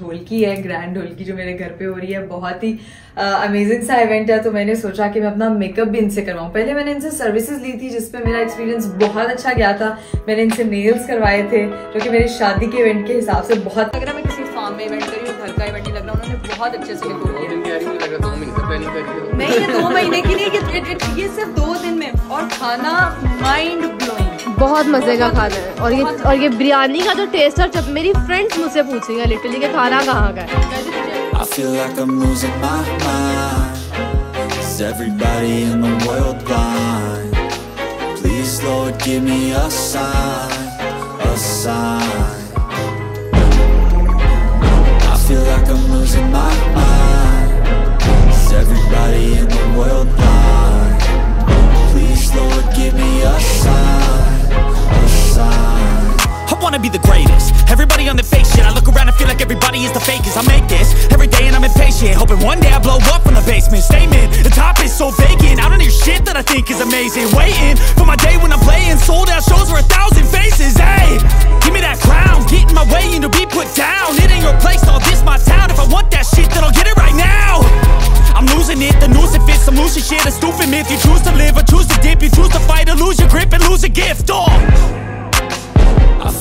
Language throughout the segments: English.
ढोलकी है, ग्रैंड ढोलकी जो मेरे घर पे हो रही है। बहुत ही अमेजिंग सा इवेंट है, तो मैंने सोचा कि मैं अपना मेकअप भी इनसे करवाऊँ। पहले मैंने इनसे सर्विसेज ली थी जिस पे मेरा एक्सपीरियंस बहुत अच्छा गया था। मैंने इनसे नेल्स करवाए थे जो कि मेरी शादी के इवेंट के हिसाब से बहुत लग रहा है। मैं किसी फार्म में इवेंट करी हूँ, घर का इवेंट नहीं लग रहा। उन्होंने बहुत अच्छे से नहीं 2 महीने के लिए, ये सिर्फ 2 दिन में, और खाना माइंड ब्लोइंग, बहुत मजे का खाना है। और ये बिरयानी का जो टेस्ट है, जब मेरी फ्रेंड्स मुझसे पूछेंगे लिटरली कि खाना कहाँ का है। I wanna be the greatest, everybody on the fake shit. I look around and feel like everybody is the fakest. I make this every day and I'm impatient, hoping one day I blow up from the basement. Statement, the top is so vacant. I don't hear shit that I think is amazing. Waiting for my day when I'm playing sold out shows for 1,000 faces. Hey, give me that crown, get in my way and to be put down. It ain't your place, all this my town. If I want that shit, then I'll get it right now. I'm losing it, the noose it fits, some loose shit, a stupid myth. You choose to live or choose to dip, you choose to fight or lose your grip and lose a gift. Oh. I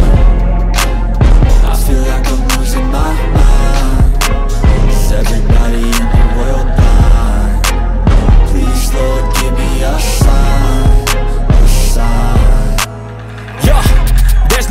I feel like I'm losing my mind. Is everybody in the world blind? Please Lord, give me a sign, a sign. Yeah. There's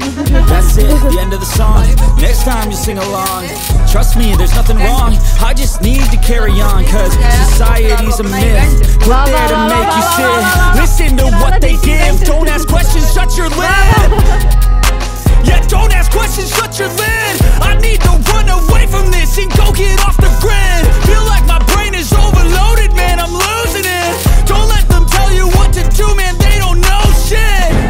That's it, the end of the song. Next time you sing along, trust me, there's nothing wrong. I just need to carry on, cause society's a myth. We're there to make you sit. Listen to what they give. Don't ask questions, shut your lid. Yeah, don't ask questions, shut your lid. I need to run away from this and go get off the grid. Feel like my brain is overloaded, man, I'm losing it. Don't let them tell you what to do, man, they don't know shit.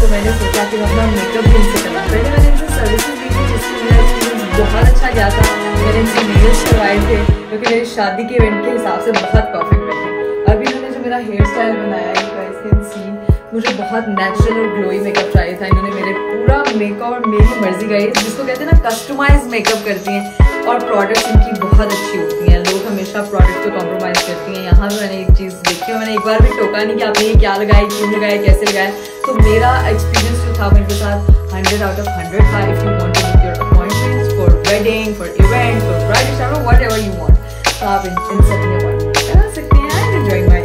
तो मैंने सोचा कि अपना makeup भी इनसे करवा। पहले मैंने इनसे सर्विसेज दी थी जिसमें मेरा एक्सपीरियंस बहुत अच्छा गया था। मैंने इनसे नेल्स करवाए थे जो कि मेरे शादी के इवेंट के हिसाब से बहुत परफेक्ट बैठे। अभी मैंने जो मेरा हेयर स्टाइल बनाया है मुझे बहुत नेचुरल और ग्लोई मेकअप चाहिए था। इन्होंने मेरे पूरा मेकअप और मेरी मर्जी का, जिसको कहते हैं ना, कस्टमाइज मेकअप करती हैं और प्रोडक्ट्स इनकी बहुत अच्छी होती हैं। लोग हमेशा प्रोडक्ट को कॉम्प्रोमाइज़ करती हैं। यहाँ पर मैंने एक चीज़ देखी और मैंने एक बार भी टोका नहीं कि आपने ये क्या लगाया, क्यों लगाया, कैसे लगाया। तो मेरा एक्सपीरियंस जो था मेरे साथ 100 out of 100 था। If you want to make your appointments for wedding, for event, for bride shower, whatever you want, तो आप इन सब अपॉइंटमेंट करा सकते हैं।